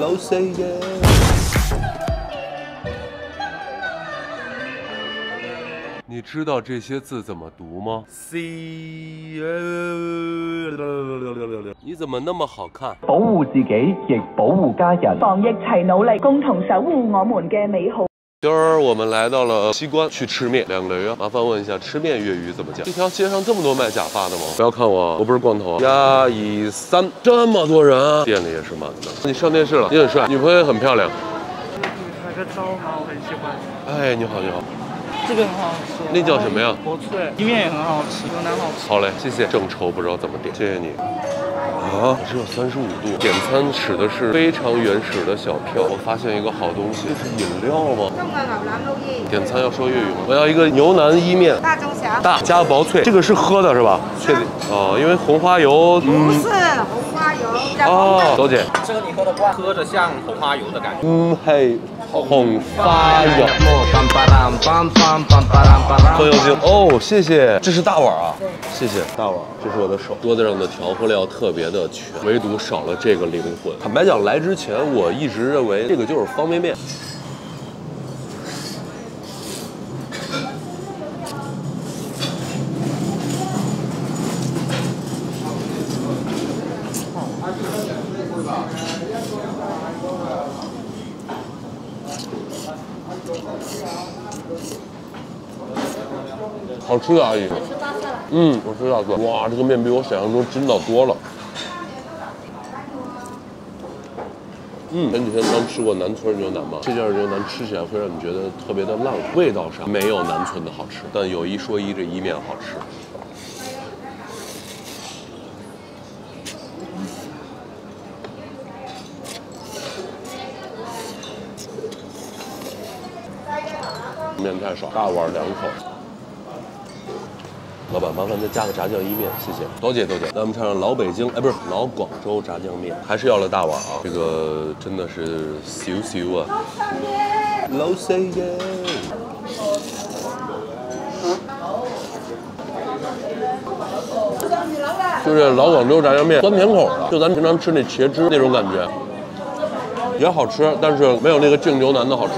老四嘅。你知道这些字怎么读吗 ？C。你怎么那么好看？保护自己，亦保护家人，防疫齊努力，共同守護我們嘅美好。 今儿我们来到了西关去吃面，2个来元。麻烦问一下，吃面粤语怎么讲？这条街上这么多卖假发的吗？不要看我，我不是光头。1、2、3，这么多人，店里也是满的。你上电视了，你很帅，女朋友很漂亮。你拍个照吗？我很喜欢。哎，你好，你好。这个很好吃。那叫什么呀？薄脆。意面也很好吃，牛腩好吃。好嘞，谢谢。正愁不知道怎么点，谢谢你。 啊，只有35度。点餐使的是非常原始的小票。我发现一个好东西，这是饮料吗？点餐要说粤语吗？我要一个牛腩意面，大中小，大加薄脆。这个是喝的是吧？确定哦，因为红花油。不是红花油。哦，周姐，这个你喝得惯，喝着像红花油的感觉。嗯，嘿，红花油。很有劲哦，谢谢。这是大碗啊，谢谢大碗。这是我的手，桌子上的调和料特别的 全，唯独少了这个灵魂。坦白讲，来之前我一直认为这个就是方便面。好吃啊，阿姨。嗯，我吃大蒜。哇，这个面比我想象中筋道多了。 嗯，前几天刚吃过南村牛腩嘛，这家牛腩吃起来会让你觉得特别的烂，味道上没有南村的好吃，但有一说一，这意面好吃。面太少，大碗2口。 老板，麻烦再加个炸酱意面，谢谢。豆姐，咱们尝尝老北京，哎，不是老广州炸酱面，还是要了大碗啊。这个真的是少少啊。老四嘅，就是老广州炸酱面，酸甜口的，就咱平常吃那茄汁那种感觉，也好吃，但是没有那个净牛腩的好吃。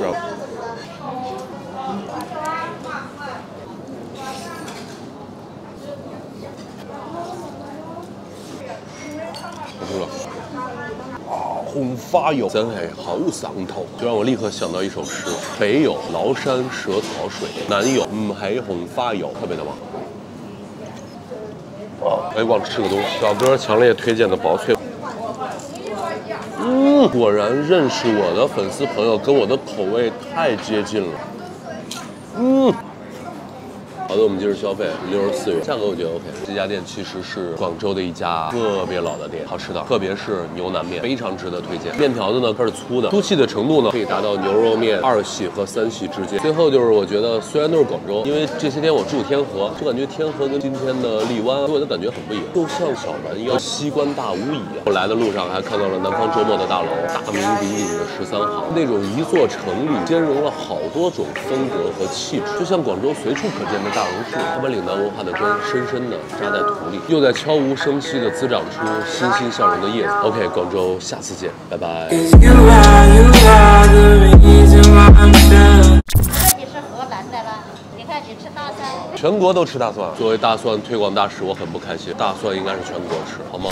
红花油真係好上頭，就让我立刻想到一首诗：北有崂山蛇草水，南有係紅花油，特别的棒。啊，哎，忘了吃个东西，小哥强烈推荐的薄脆。嗯，果然认识我的粉丝朋友跟我的口味太接近了。嗯。 好的，我们今日消费64元，价格我觉得 OK。这家店其实是广州的一家特别老的店，好吃的，特别是牛腩面，非常值得推荐。面条子呢，它是粗的，粗细的程度呢，可以达到牛肉面2细和3细之间。最后就是我觉得，虽然都是广州，因为这些天我住天河，就感觉天河跟今天的荔湾给我的感觉很不一样，就像小蛮腰、西关大屋一样。我来的路上还看到了南方周末的大楼，大名鼎鼎的13行，那种一座城里兼容了好多种风格和气质，就像广州随处可见的 大榕树，它把岭南文化的根深深地扎在土里，又在悄无声息地滋长出欣欣向荣的叶子。OK， 广州，下次见，拜拜。你是河南的啦，你看你吃大蒜，全国都吃大蒜。作为大蒜推广大使，我很不开心。大蒜应该是全国吃，好吗？